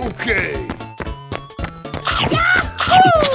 Okay. Yahoo!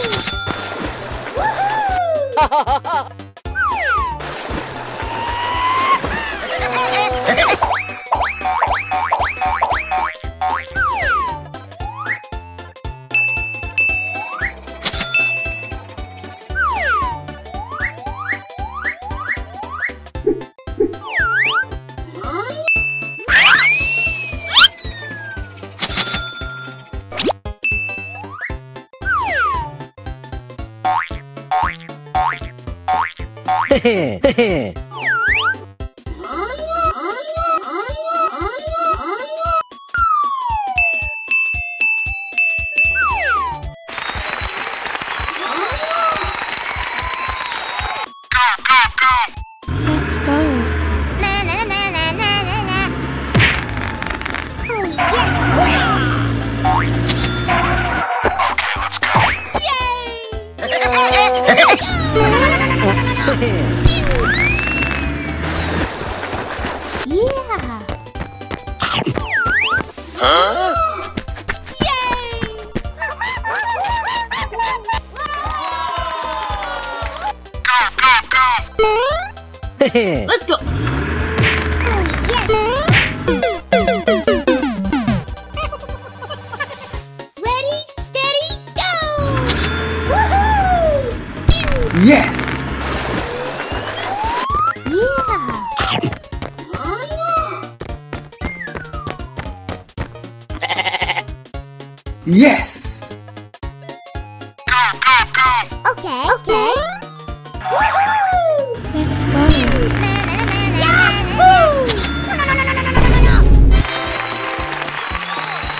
Hehe. Let's go!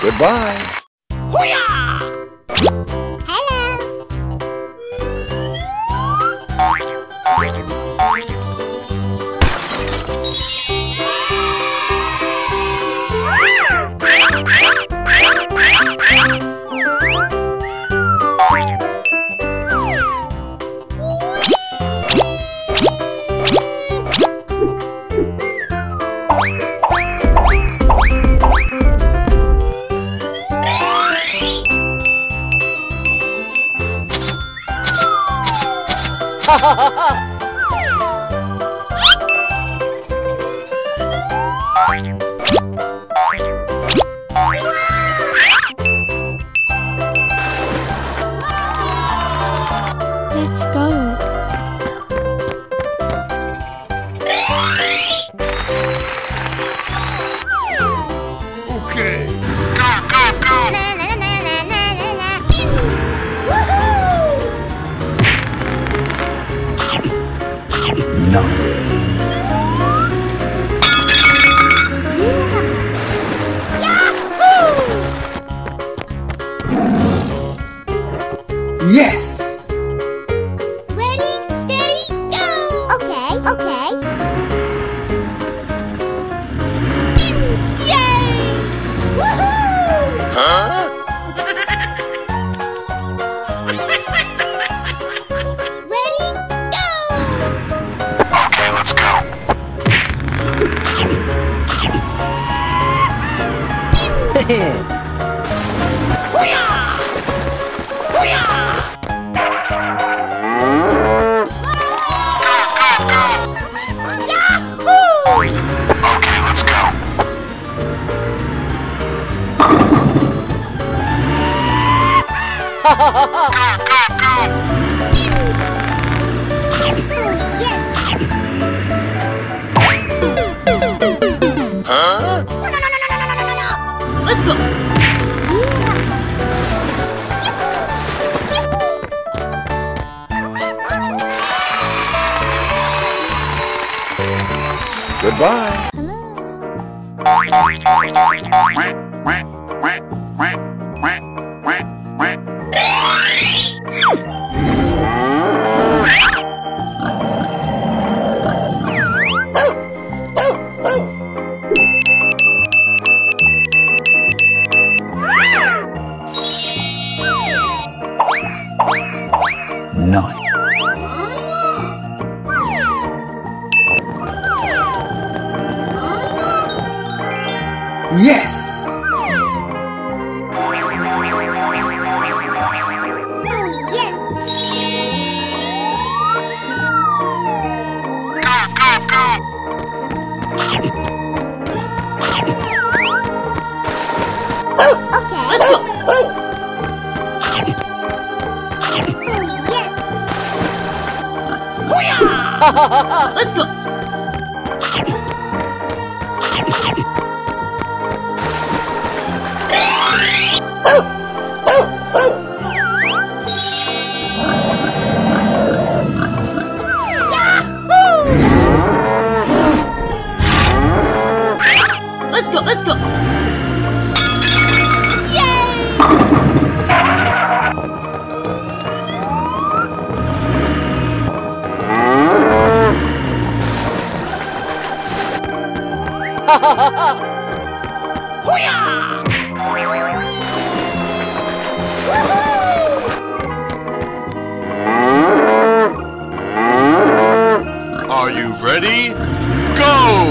Goodbye. Goodbye. Yes! Let's go. Let's go, let's go. Are you ready? Go!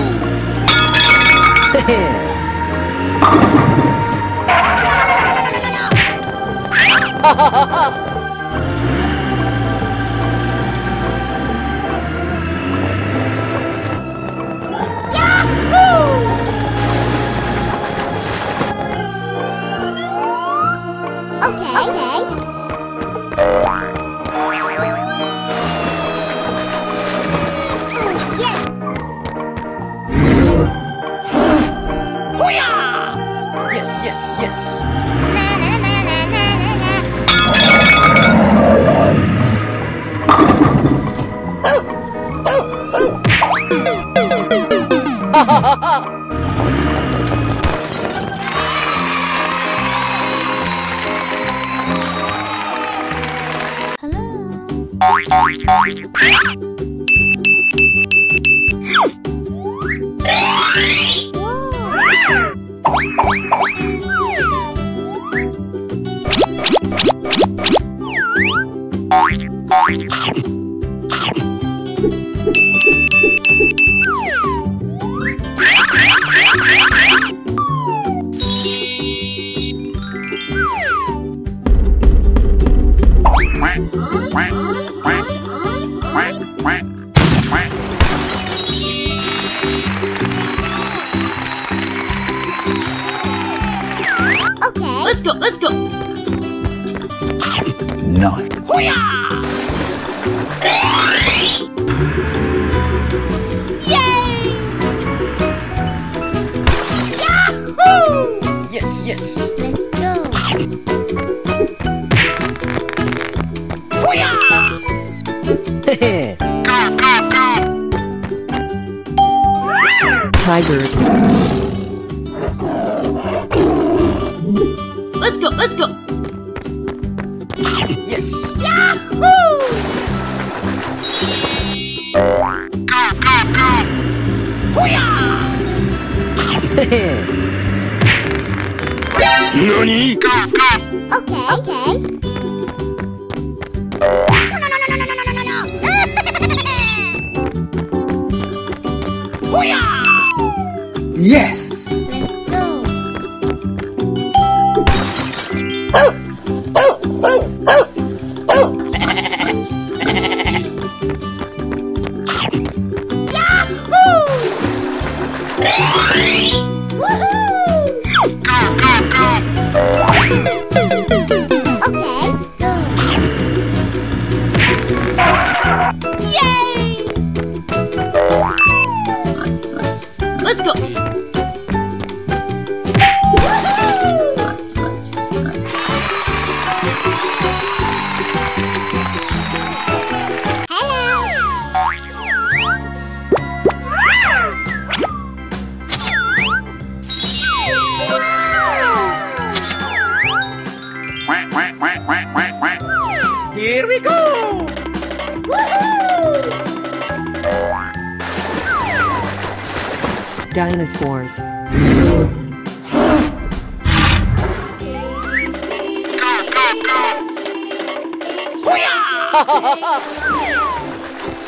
Dinosaurs.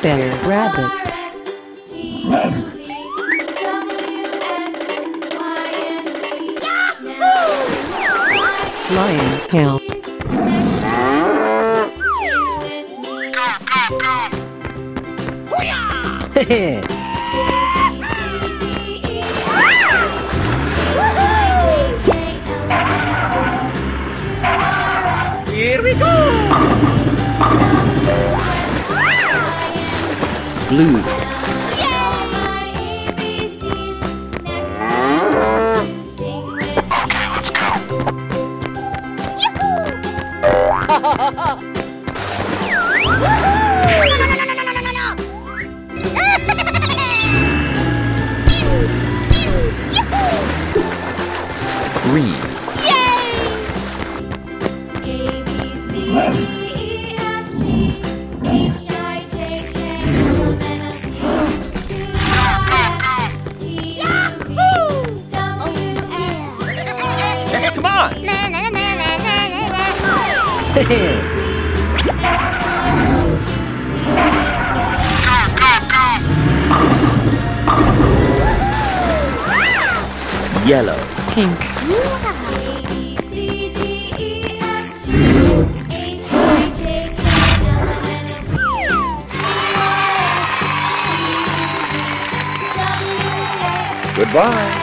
Bear rabbit. Lion cow. Here we go! blue. Okay, let's go. Green. Yellow. Pink. Goodbye.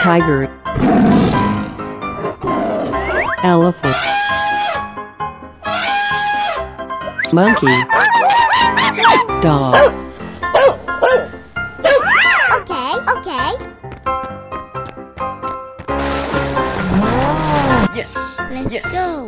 Tiger, elephant, monkey, dog. Okay. Yes. Let's go.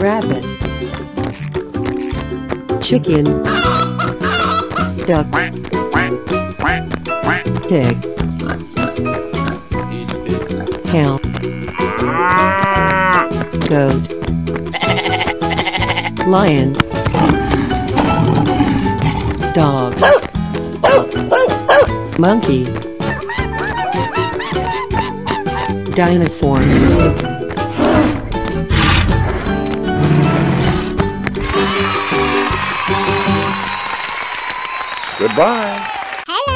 Rabbit, chicken, duck, pig, cow, goat, lion, dog, monkey, dinosaurs. Goodbye. Hello.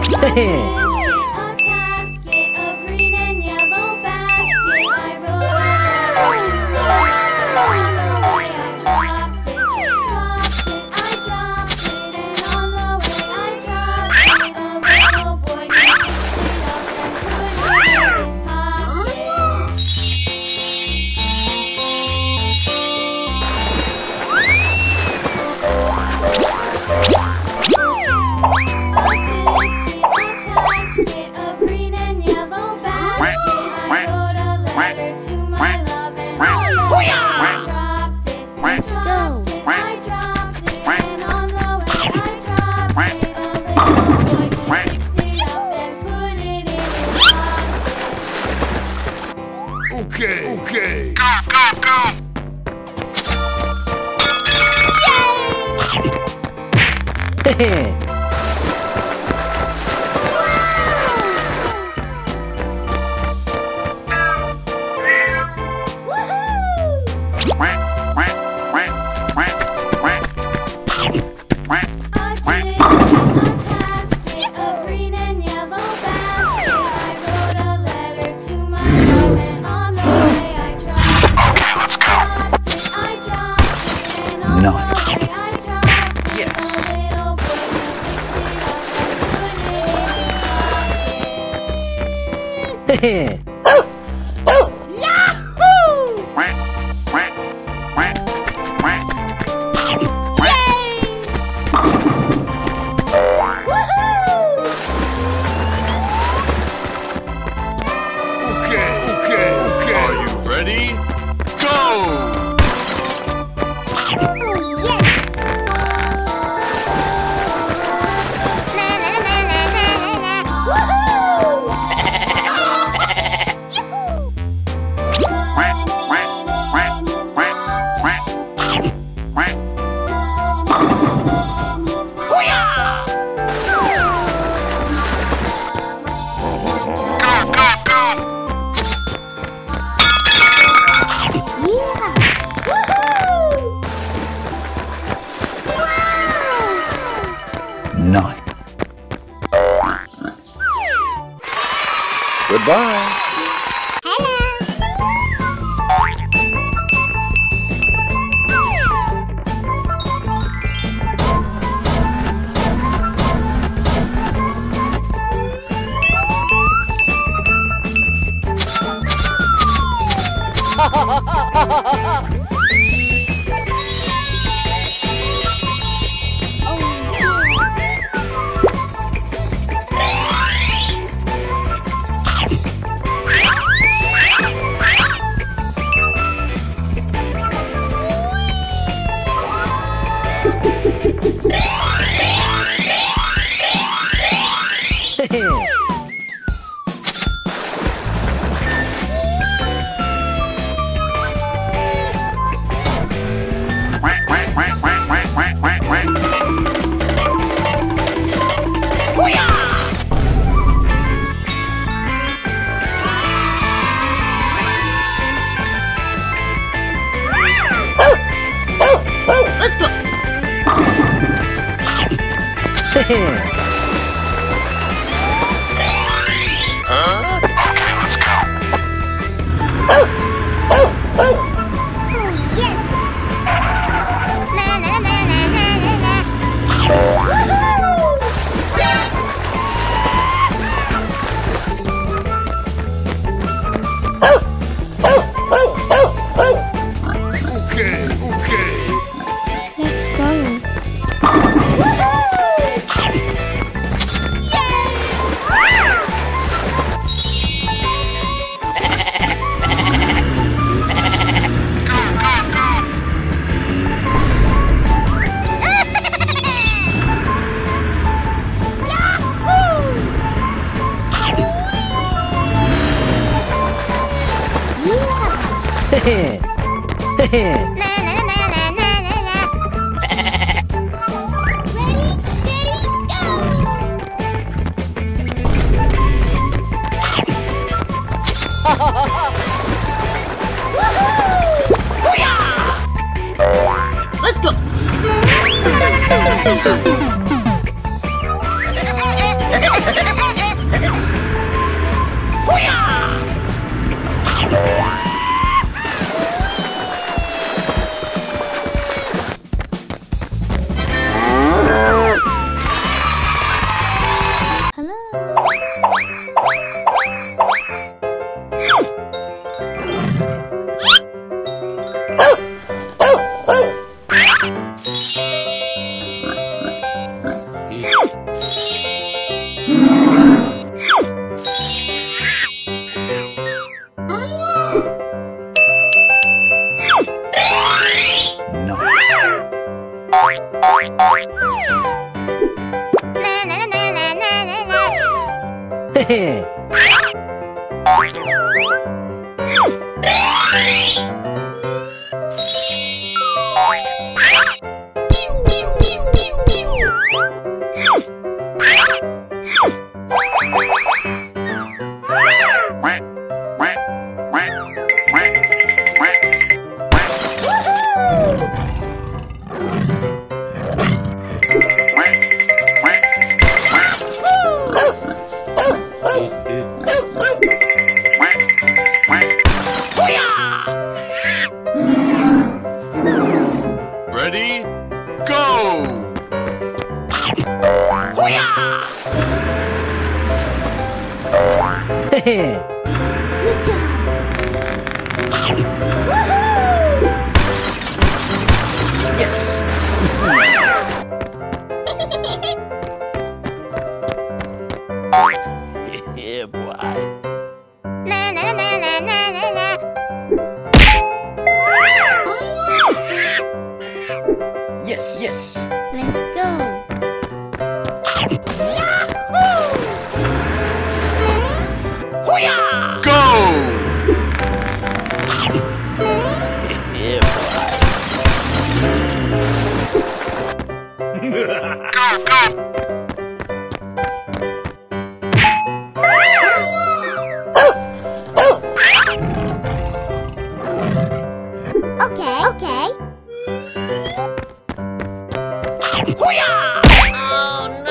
A basket of green and yellow basket I rolled it. On the way I dropped it, and on the way I dropped it. A little boy picked it up and put it in his pocket. night. Goodbye. Okay. Hoo-yah! Oh, no.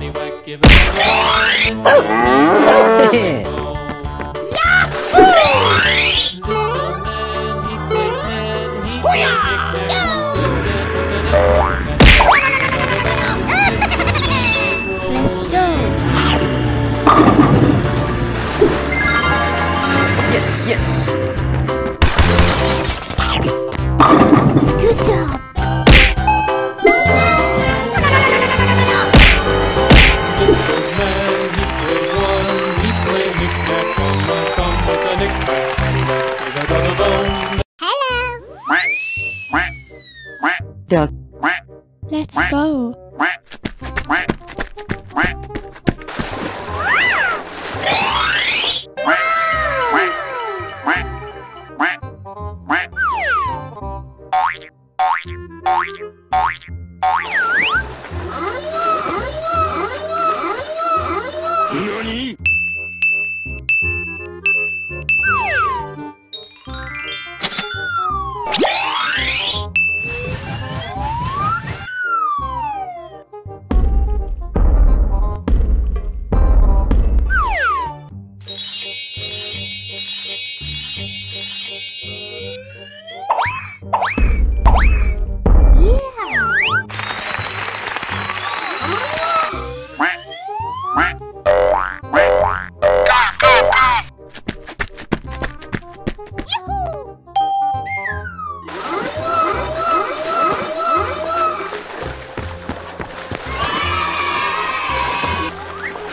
He Give it a duck. Let's go.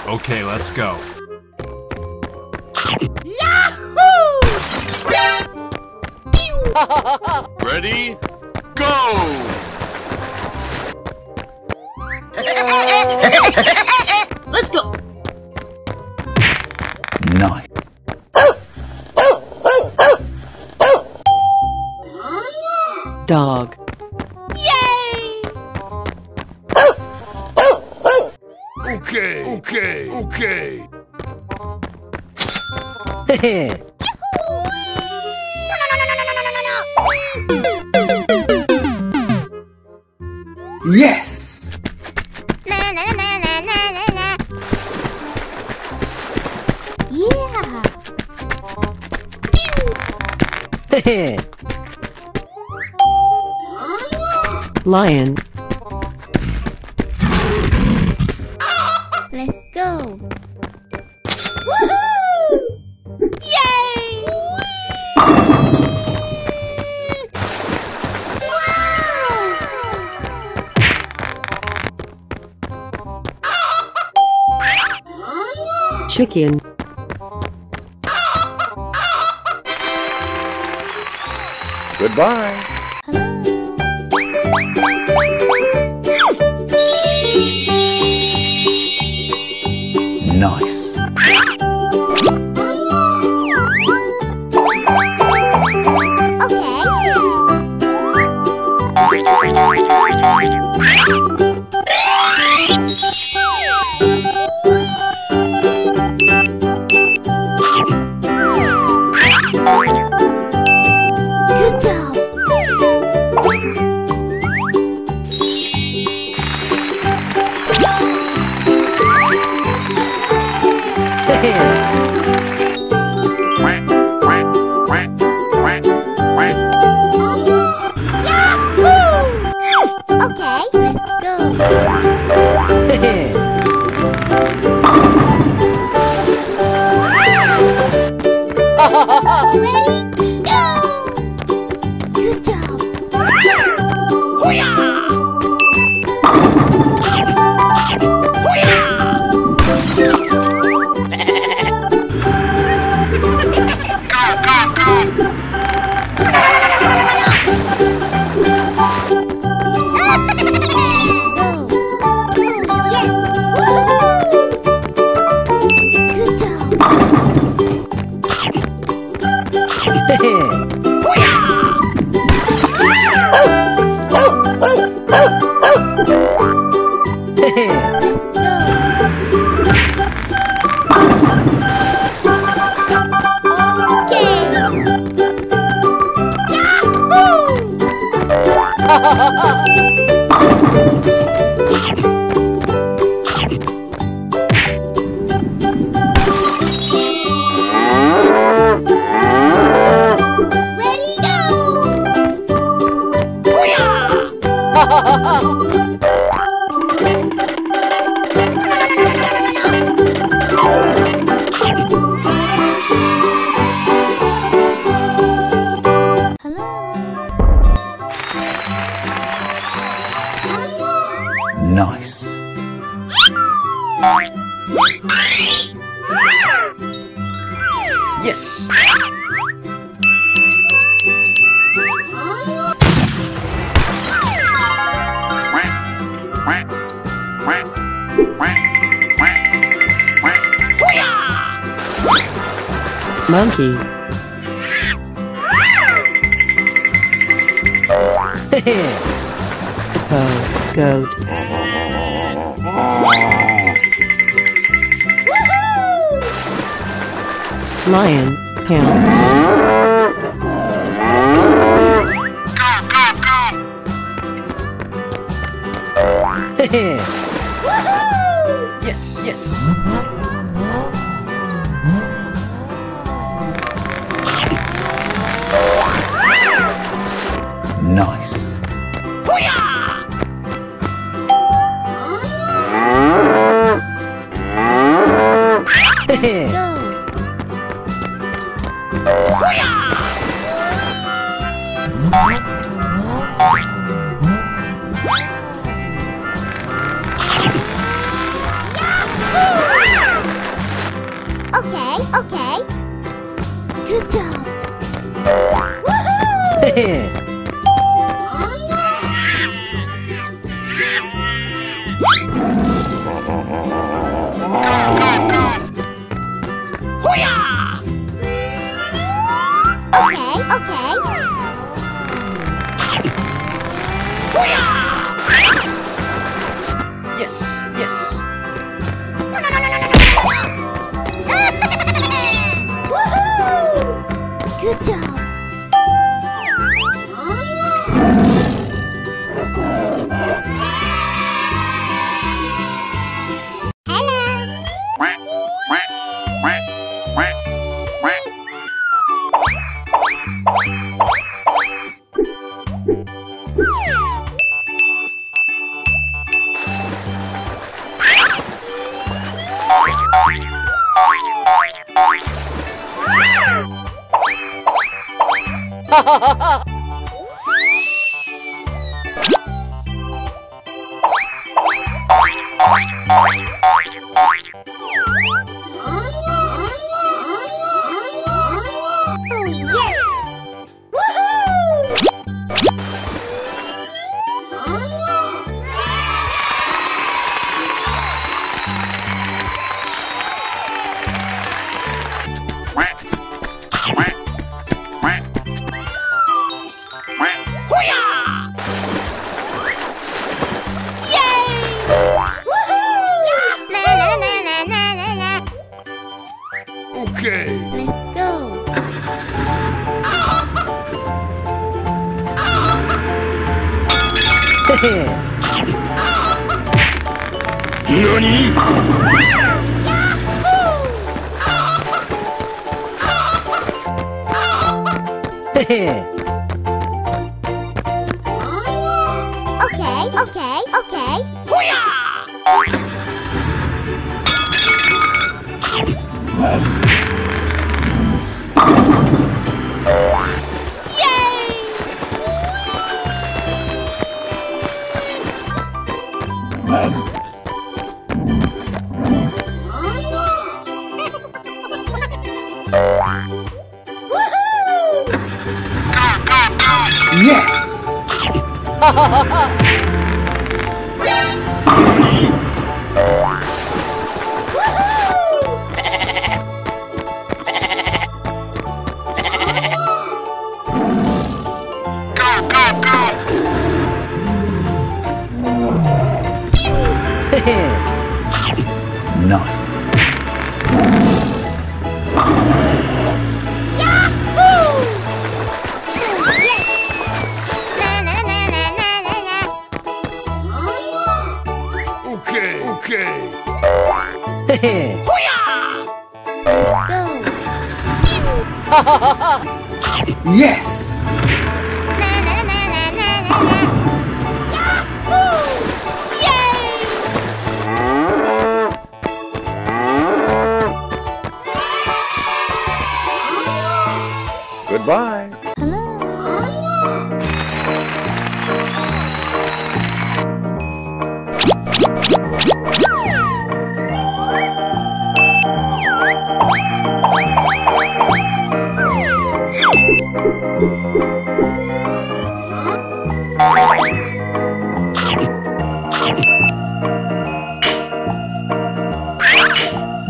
Okay, let's go. Yahoo! Ready? Go! Let's go. Nice. Dog. Okay. Yes. Yeah. Lion. Let's go. Woohoo! Yay! Whee! Wow! Chicken. Goodbye. Nice. this. Monkey. Oh, goat. Lion, camel. Yes, yes. Nice. Okay, okay. Good job. Woohoo! What?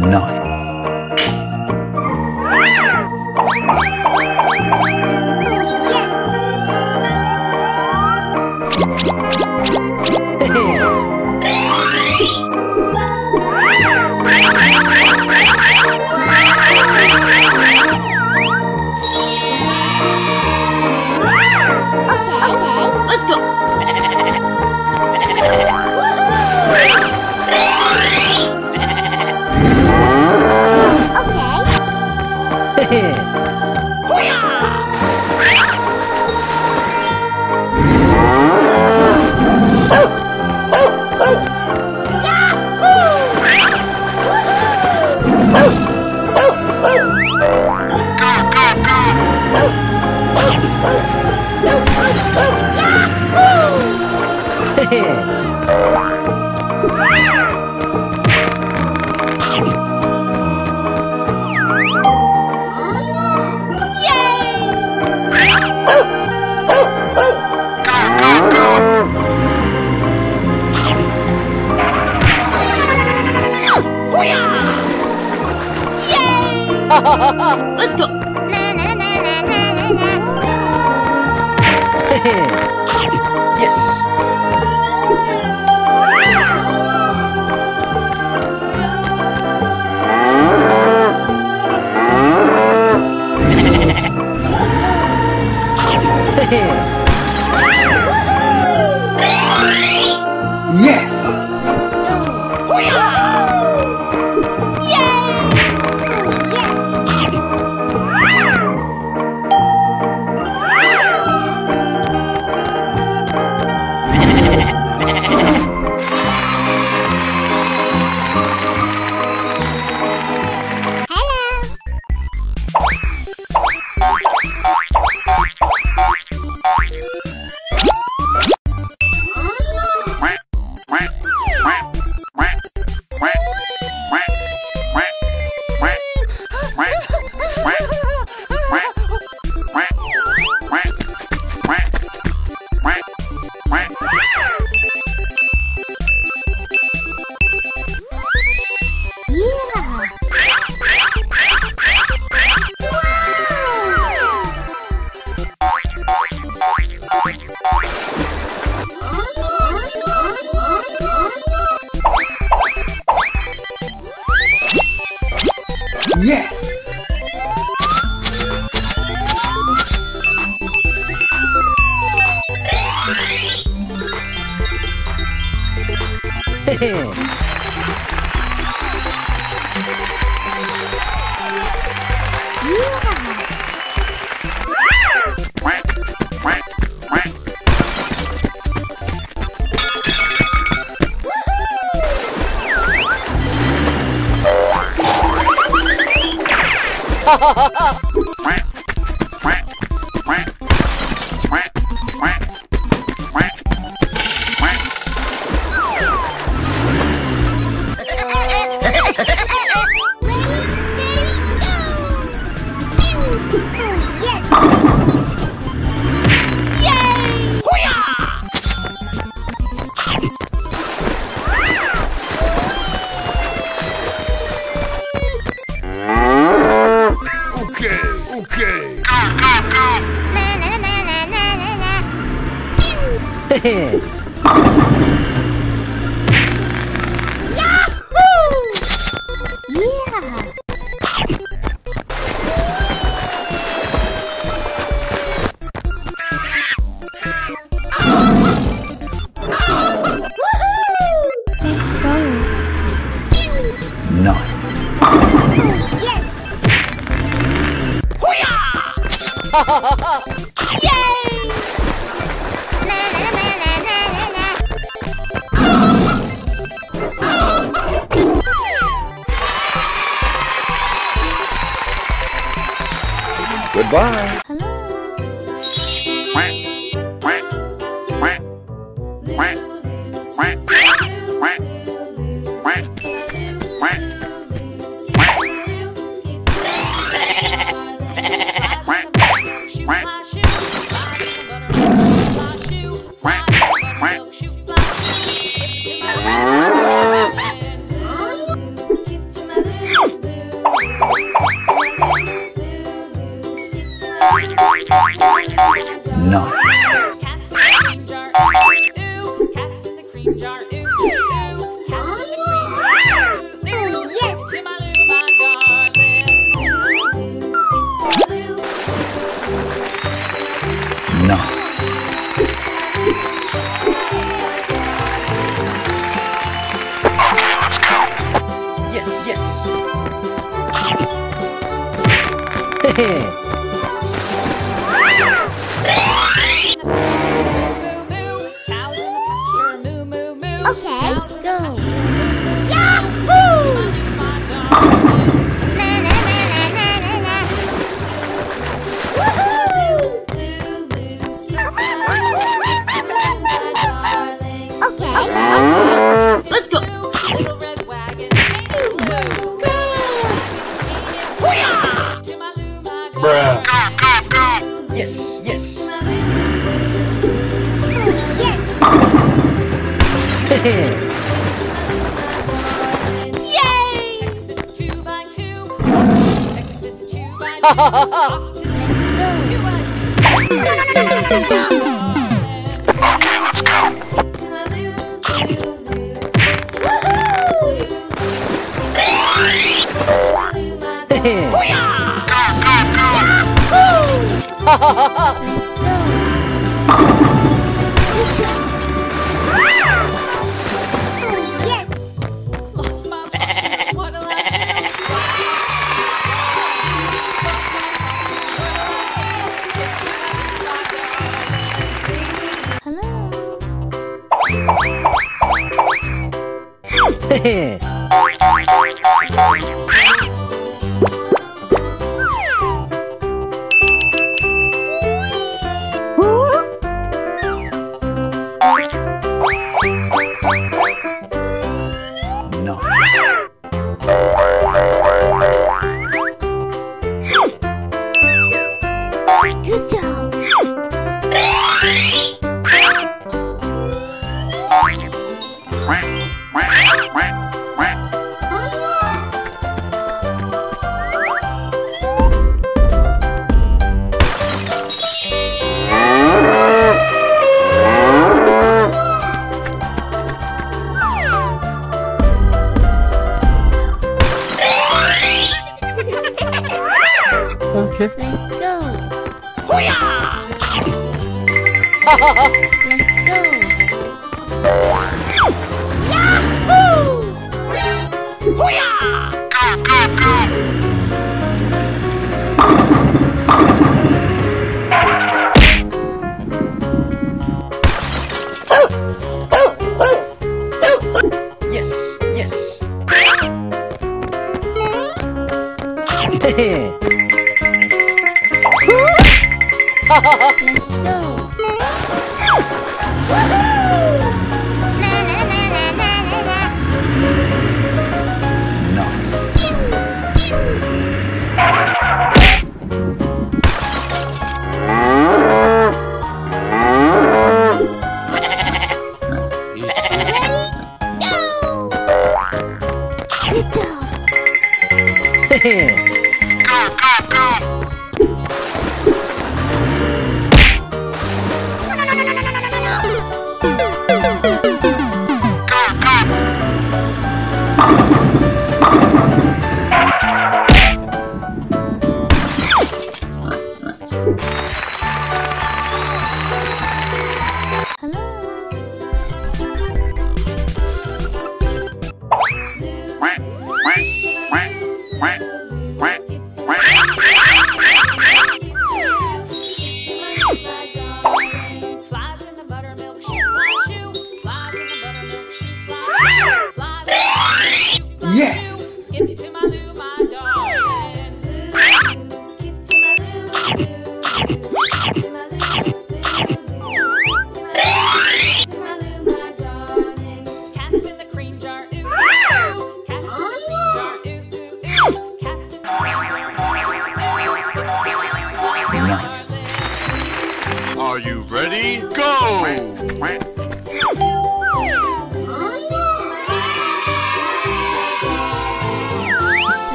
night. Let's go. Na na na na na na na. Yes. Goodbye. Let's go.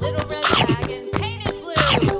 Little red dragon painted blue.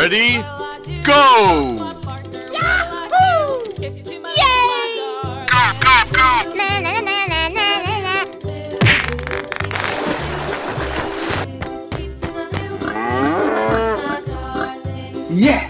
Ready? Go! Yahoo! Yay! Go, go, go! Na, na, na, na, na, na. Yes!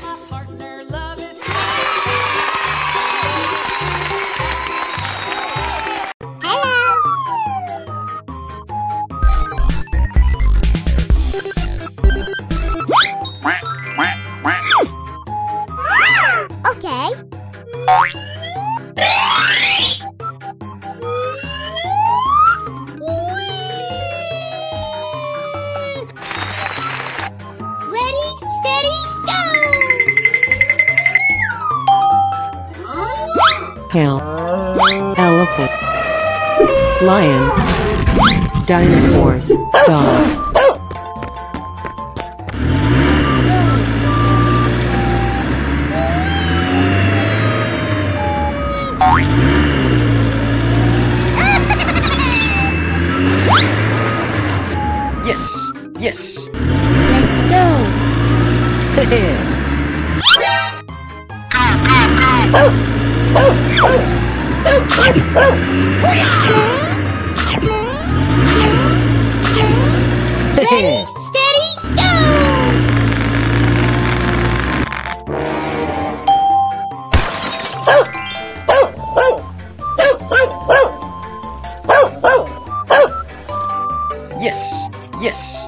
Cow, elephant, lion, dinosaurs, dog. Yes, yes. Let's go. Go, go, go. Ready, steady, go! Yes, yes.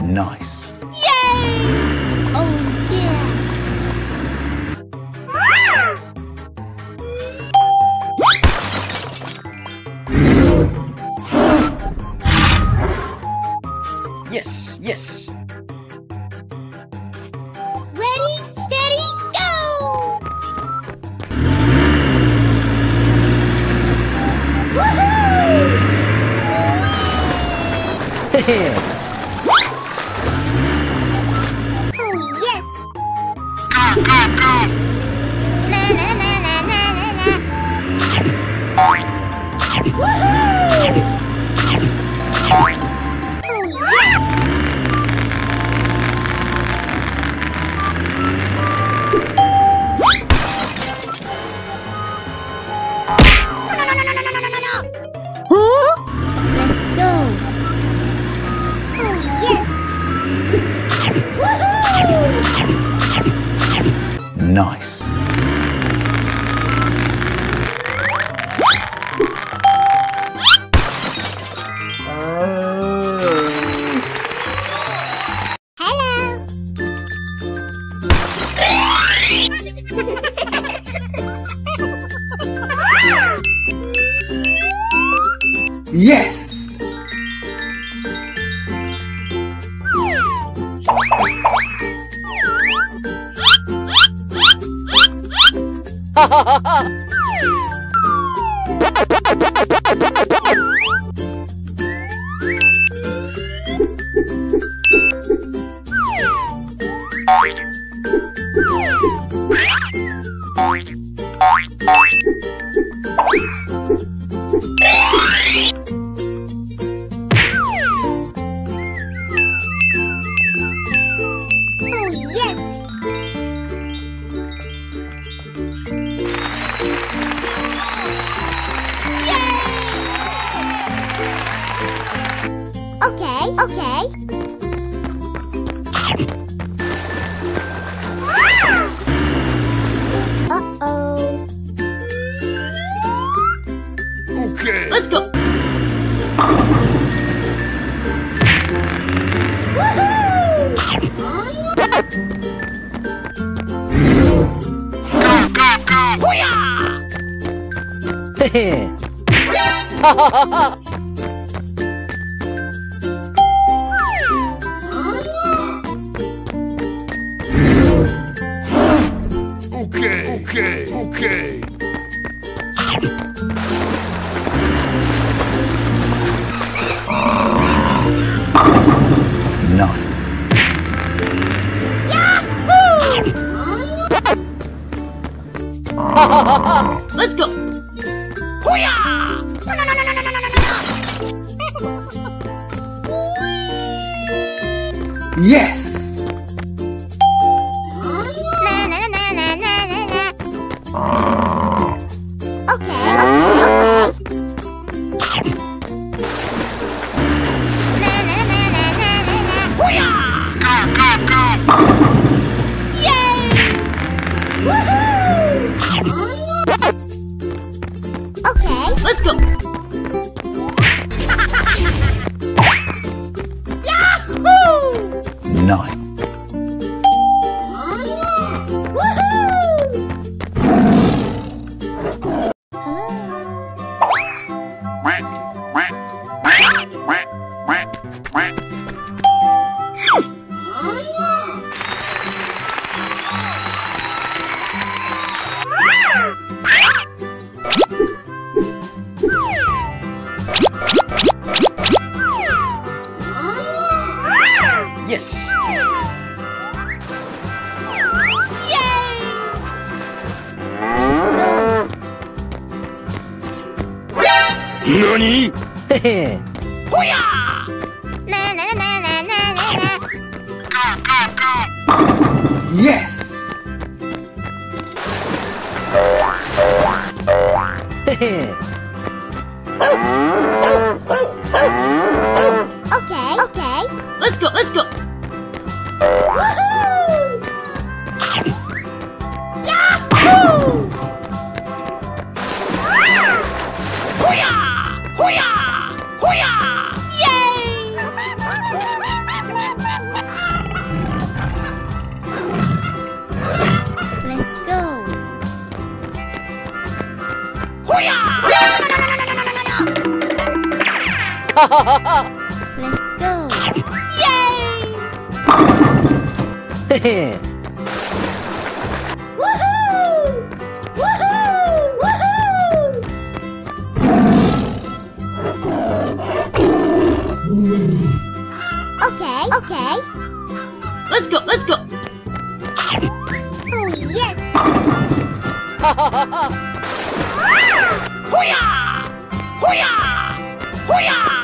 Nice. Yay! Oh yeah. Yes, yes. Ready, steady, go! Woohoo! Yeah. Nice. Hello. Yes. Okay. Uh-oh. Okay. Let's go. Woohoo! Go, go, go. Okay. Let's go. Hoo-yah! No, no, no, no, no, no, no, no. Yes. Na, na, na, na, na, na, na. Okay. Na, na, na, na, na, na, na. Hoo-yah! Go, go, go. Let's go! Yahoo! Nice. Woohoo! Yes. Yay! Nani? Hehe. Hoo-yah! Na na na na na na. Go go go. Yes. Okay. Okay. Let's go. Let's go. Let's go! Yay! Woohoo! Woohoo! Woohoo! Okay, okay. Let's go! Let's go! Oh yes! Hoo-yah! Hoo-yah! Hoo-yah! Nice.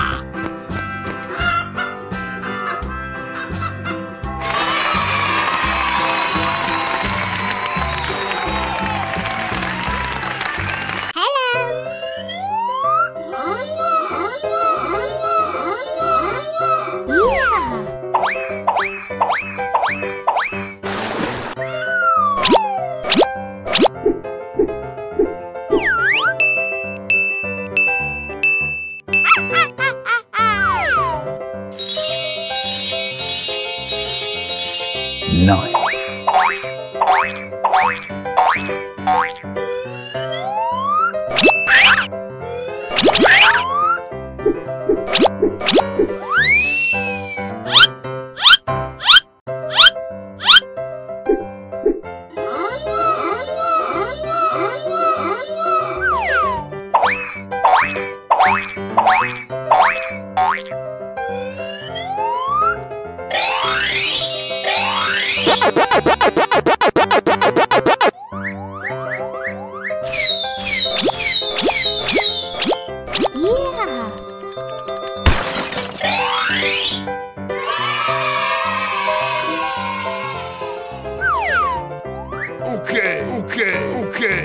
Okay, okay, okay.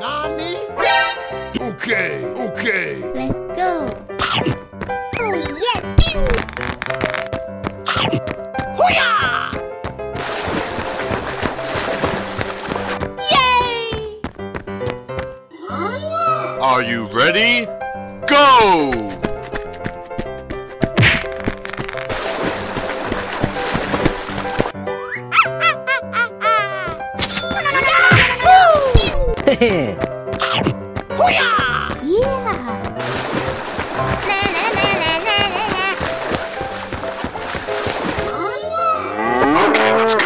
Nani? Okay, okay. Let's go. Oh yes! Hoo-yah! Yay! Are you ready? Go! Hoo-yah! Yeah! Na na na na na na na. Okay, let's go.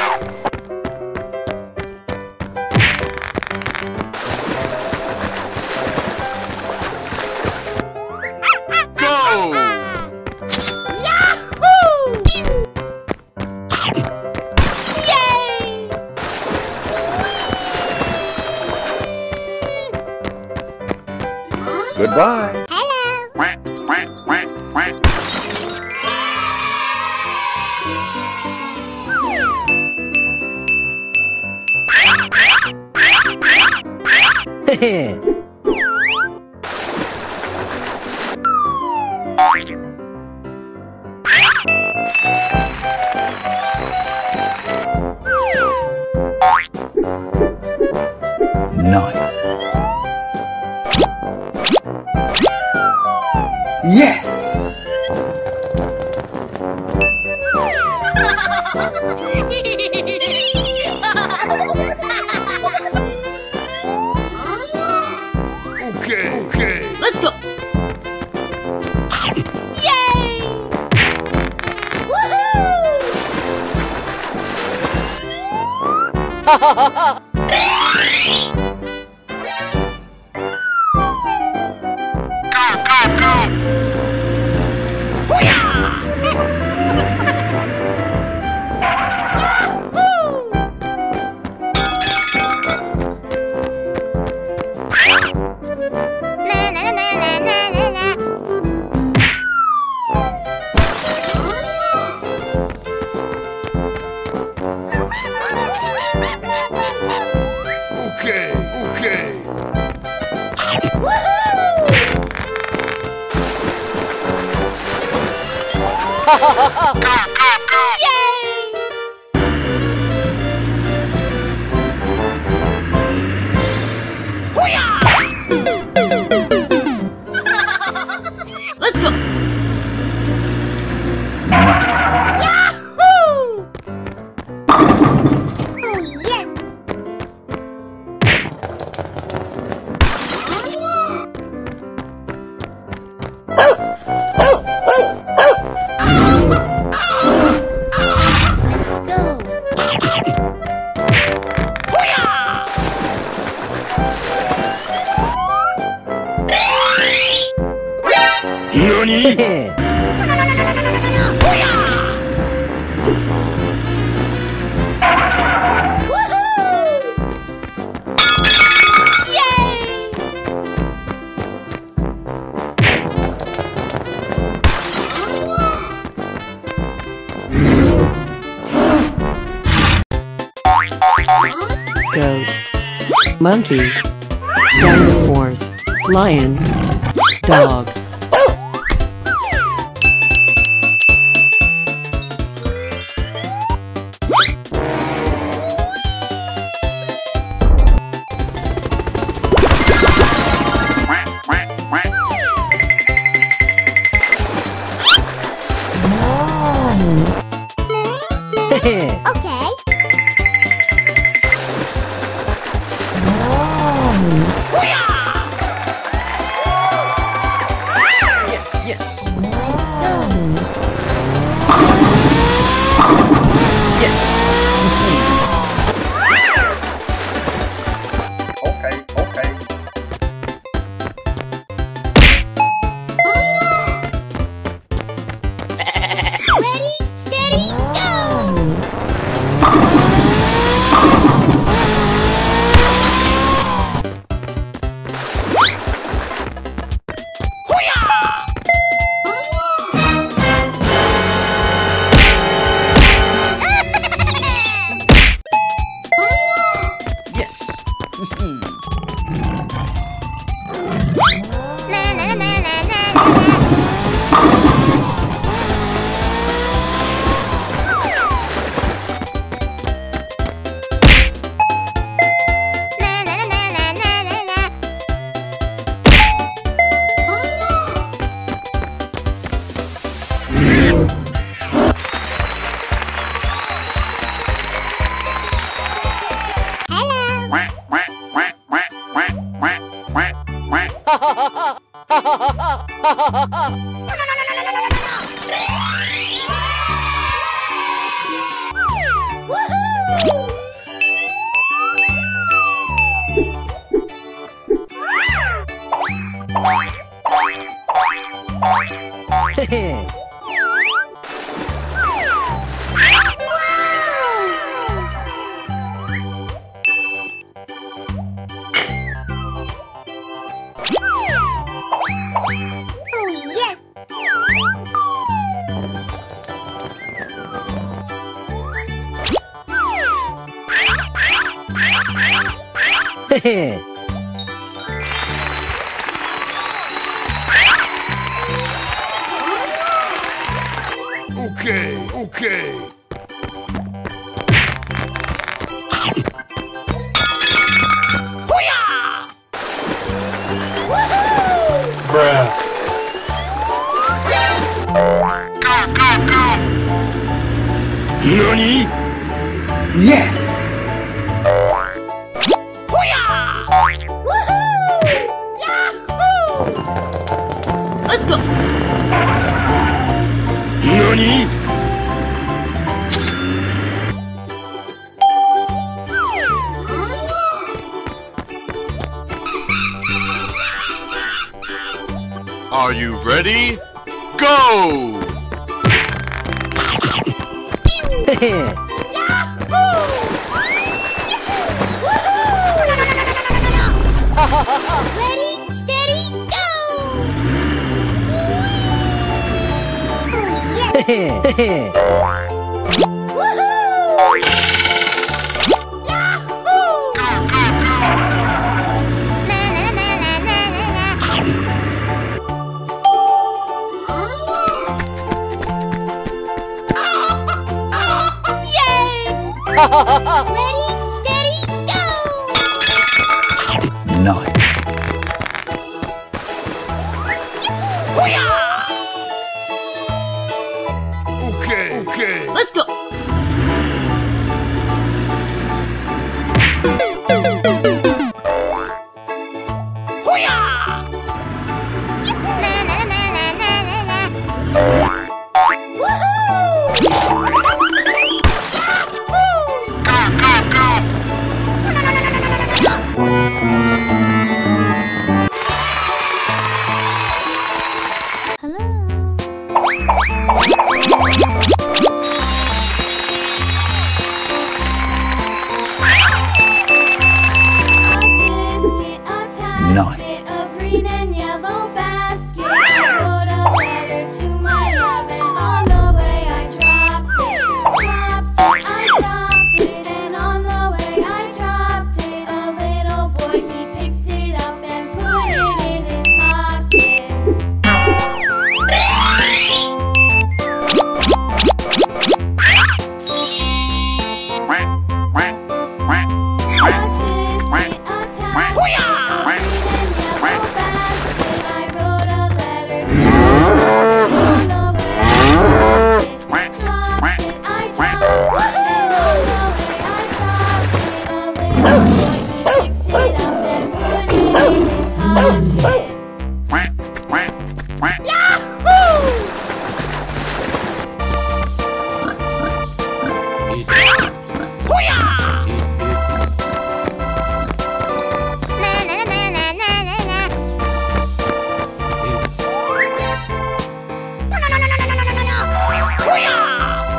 Go! Yahoo! Monkey, dinosaurs, lion, dog. Oh, Okay. Nani? Yes! Hoo-yah! Woohoo! Yahoo! Let's go! Nani? Are you ready? Go! Ready, steady, go! Ready, steady, go! Nice. Okay. Let's go!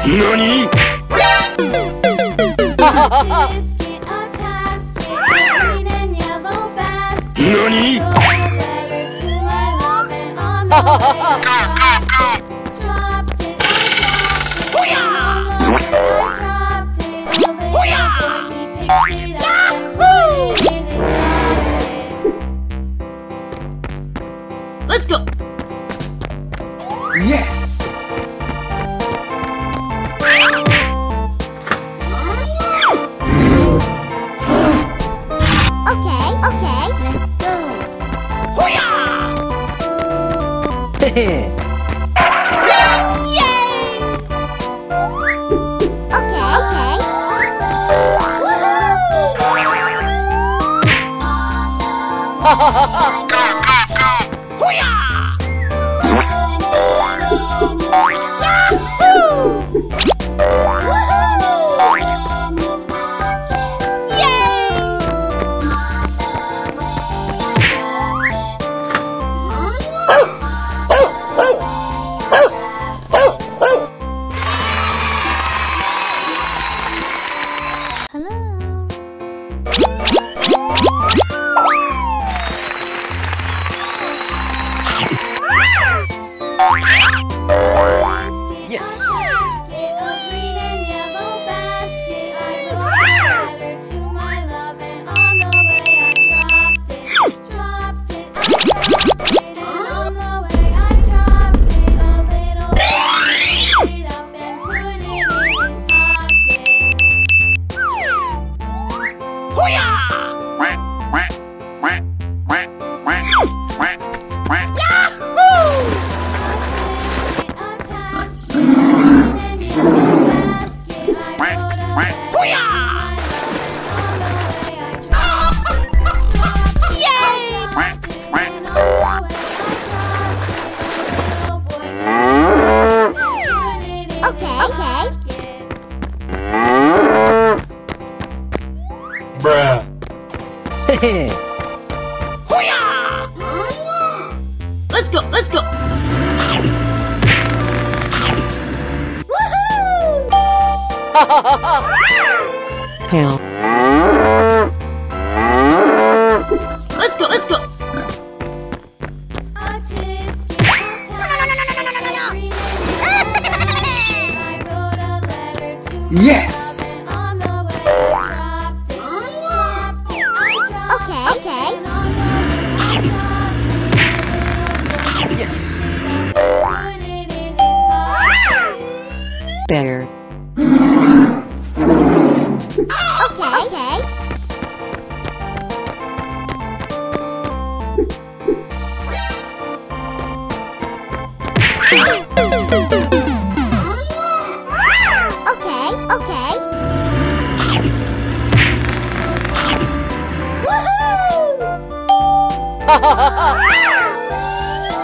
Nani? Biscuit, a tasket, green and yellow basket. Nani? Throw a letter to my love and on the way I dropped it, I dropped it. On the way I dropped it. A little boy, he picked it up and put it in his pocket. Let's go! Yes! Yay! Okay. Woohoo!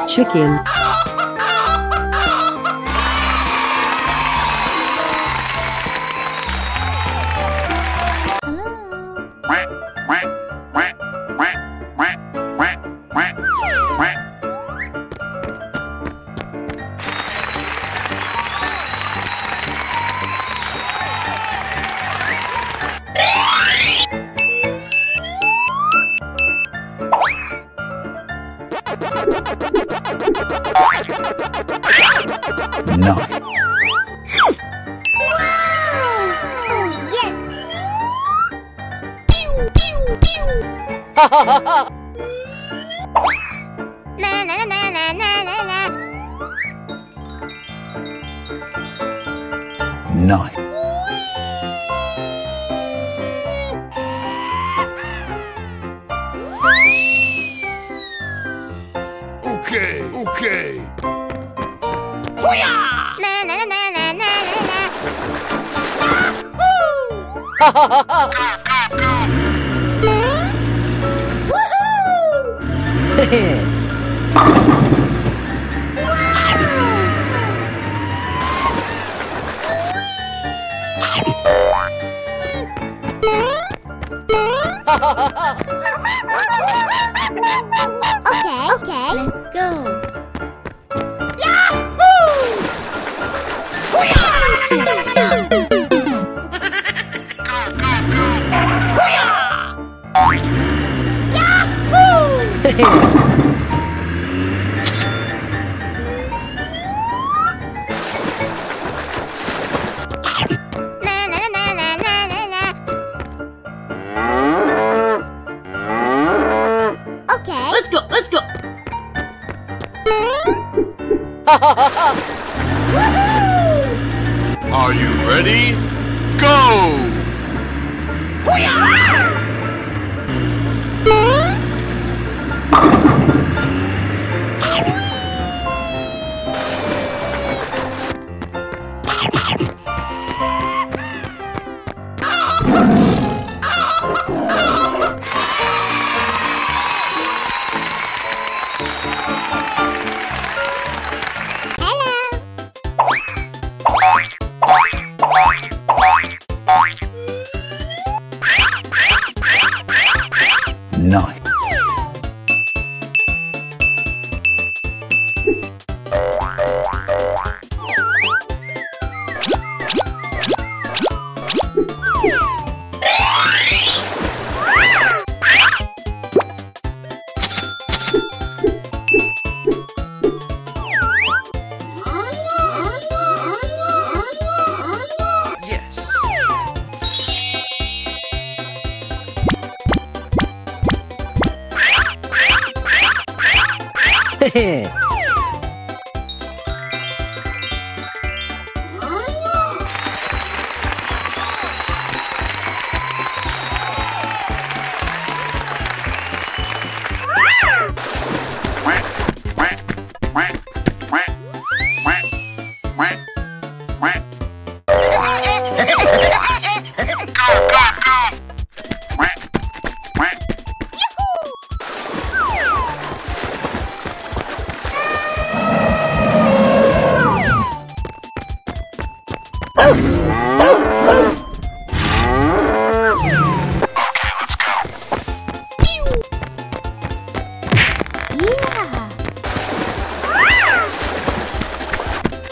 Chicken.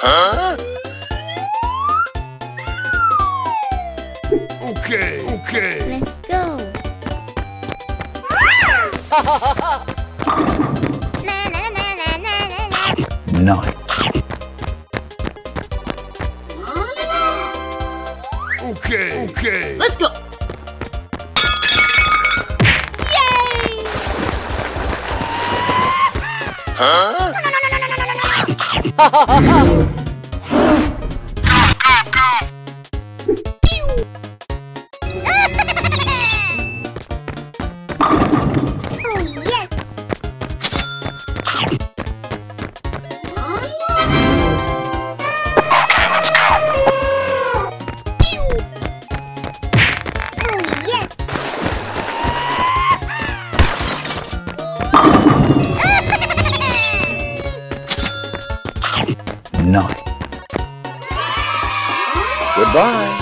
Huh? Okay, okay. Let's go. Nine. Okay, okay. Let's go. Yay! Huh? Nine. Goodbye.